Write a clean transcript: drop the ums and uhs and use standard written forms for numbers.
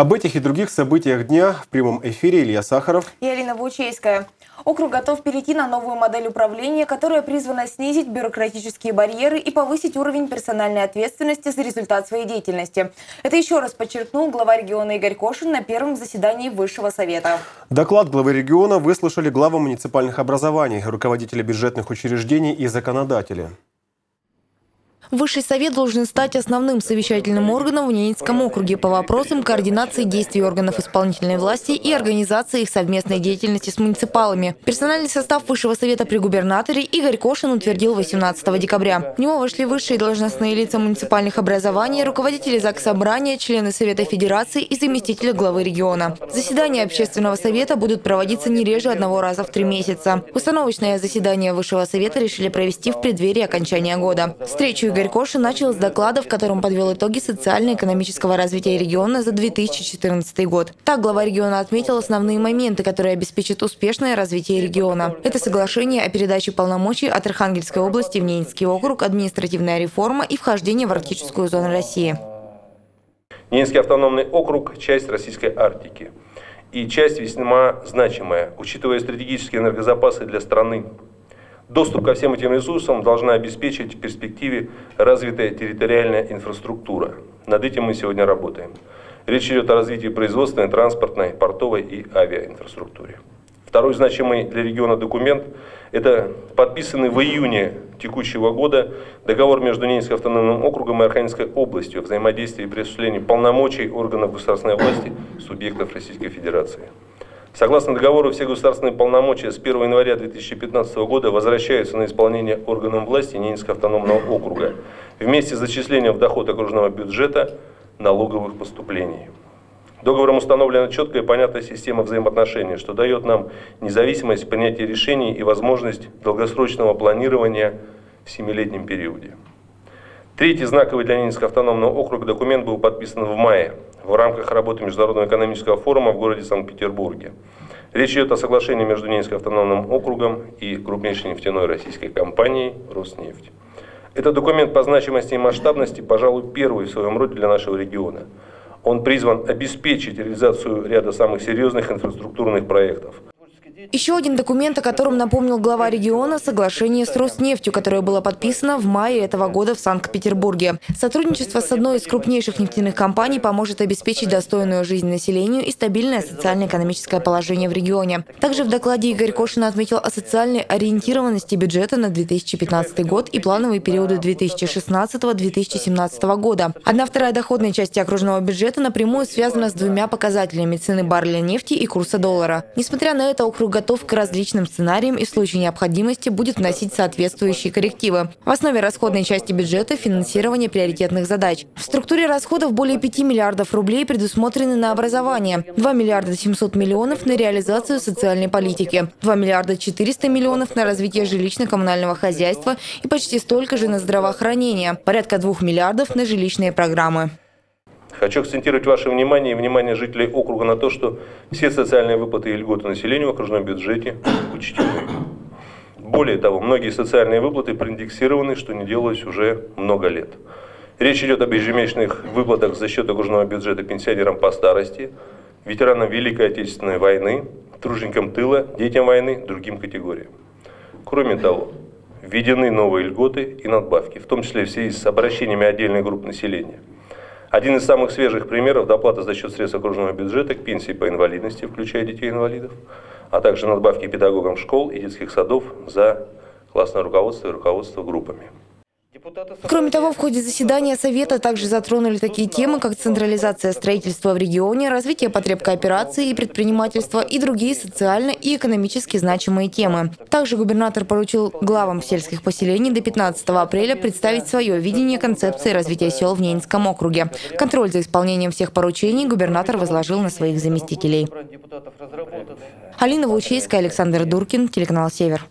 Об этих и других событиях дня в прямом эфире Илья Сахаров и Алина Волчейская. Округ готов перейти на новую модель управления, которая призвана снизить бюрократические барьеры и повысить уровень персональной ответственности за результат своей деятельности. Это еще раз подчеркнул глава региона Игорь Кошин на первом заседании Высшего совета. Доклад главы региона выслушали главы муниципальных образований, руководители бюджетных учреждений и законодатели. Высший совет должен стать основным совещательным органом в Ненецком округе по вопросам координации действий органов исполнительной власти и организации их совместной деятельности с муниципалами. Персональный состав Высшего совета при губернаторе Игорь Кошин утвердил 18 декабря. В него вошли высшие должностные лица муниципальных образований, руководители ЗАГС Собрания, члены Совета Федерации и заместители главы региона. Заседания общественного совета будут проводиться не реже одного раза в 3 месяца. Установочное заседание Высшего совета решили провести в преддверии окончания года. Встречу Игорь Кошин начал с доклада, в котором подвел итоги социально-экономического развития региона за 2014 год. Так глава региона отметил основные моменты, которые обеспечат успешное развитие региона. Это соглашение о передаче полномочий от Архангельской области в Ненецкий округ, административная реформа и вхождение в арктическую зону России. Ненецкий автономный округ – часть Российской Арктики. И часть весьма значимая, учитывая стратегические энергозапасы для страны. Доступ ко всем этим ресурсам должна обеспечить в перспективе развитая территориальная инфраструктура. Над этим мы сегодня работаем. Речь идет о развитии производственной, транспортной, портовой и авиаинфраструктуры. Второй значимый для региона документ – это подписанный в июне текущего года договор между Ненецким автономным округом и Архангельской областью о взаимодействии при осуществлении полномочий органов государственной власти субъектов Российской Федерации. Согласно договору, все государственные полномочия с 1 января 2015 года возвращаются на исполнение органам власти Ненецкого автономного округа вместе с зачислением в доход окружного бюджета налоговых поступлений. Договором установлена четкая и понятная система взаимоотношений, что дает нам независимость в принятии решений и возможность долгосрочного планирования в 7-летнем периоде. Третий знаковый для Ненецкого автономного округа документ был подписан в мае в рамках работы Международного экономического форума в городе Санкт-Петербурге. Речь идет о соглашении между Ненецким автономным округом и крупнейшей нефтяной российской компанией «Роснефть». Этот документ по значимости и масштабности, пожалуй, первый в своем роде для нашего региона. Он призван обеспечить реализацию ряда самых серьезных инфраструктурных проектов. Еще один документ, о котором напомнил глава региона – соглашение с Роснефтью, которое было подписано в мае этого года в Санкт-Петербурге. Сотрудничество с одной из крупнейших нефтяных компаний поможет обеспечить достойную жизнь населению и стабильное социально-экономическое положение в регионе. Также в докладе Игорь Кошин отметил о социальной ориентированности бюджета на 2015 год и плановые периоды 2016-2017 года. 1/2 доходной части окружного бюджета напрямую связана с двумя показателями – цены барреля нефти и курса доллара. Несмотря на это, округ готов к различным сценариям и в случае необходимости будет вносить соответствующие коррективы. В основе расходной части бюджета – финансирование приоритетных задач. В структуре расходов более 5 миллиардов рублей предусмотрены на образование, 2 миллиарда 700 миллионов на реализацию социальной политики, 2 миллиарда 400 миллионов на развитие жилищно-коммунального хозяйства и почти столько же на здравоохранение, порядка 2 миллиардов на жилищные программы. Хочу акцентировать ваше внимание и внимание жителей округа на то, что все социальные выплаты и льготы населению в окружном бюджете учтены. Более того, многие социальные выплаты проиндексированы, что не делалось уже много лет. Речь идет об ежемесячных выплатах за счет окружного бюджета пенсионерам по старости, ветеранам Великой Отечественной войны, труженикам тыла, детям войны, другим категориям. Кроме того, введены новые льготы и надбавки, в том числе в связи с обращениями отдельных групп населения. Один из самых свежих примеров – доплата за счет средств окружного бюджета к пенсии по инвалидности, включая детей-инвалидов, а также надбавки педагогам школ и детских садов за классное руководство и руководство группами. Кроме того, в ходе заседания Совета также затронули такие темы, как централизация строительства в регионе, развитие потреб кооперации и предпринимательства и другие социально и экономически значимые темы. Также губернатор поручил главам сельских поселений до 15 апреля представить свое видение концепции развития сел в Ненецком округе. Контроль за исполнением всех поручений губернатор возложил на своих заместителей. Алина Волчейская, Александр Дуркин, телеканал «Север».